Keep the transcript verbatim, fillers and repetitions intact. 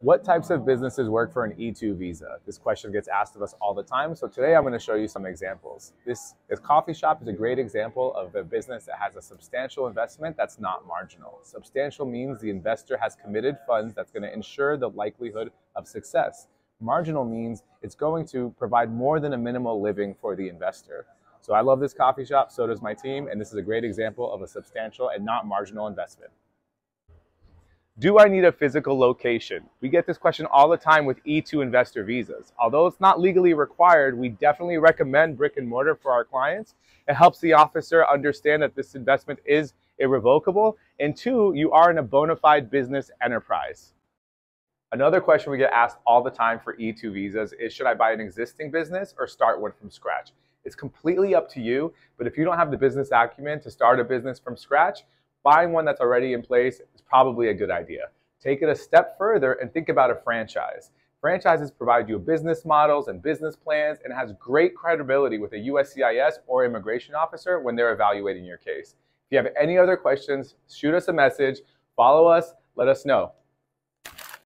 What types of businesses work for an E two visa? This question gets asked of us all the time, so today I'm going to show you some examples. This, this coffee shop is a great example of a business that has a substantial investment that's not marginal. Substantial means the investor has committed funds that's going to ensure the likelihood of success. Marginal means it's going to provide more than a minimal living for the investor. So I love this coffee shop, so does my team, and this is a great example of a substantial and not marginal investment. Do I need a physical location? We get this question all the time with E two investor visas. Although it's not legally required, we definitely recommend brick and mortar for our clients. It helps the officer understand that this investment is irrevocable, and two, you are in a bona fide business enterprise. Another question we get asked all the time for E two visas is, should I buy an existing business or start one from scratch? It's completely up to you, but if you don't have the business acumen to start a business from scratch, buying one that's already in place is probably a good idea. Take it a step further and think about a franchise. Franchises provide you business models and business plans and has great credibility with a U S C I S or immigration officer when they're evaluating your case. If you have any other questions, shoot us a message, follow us, let us know.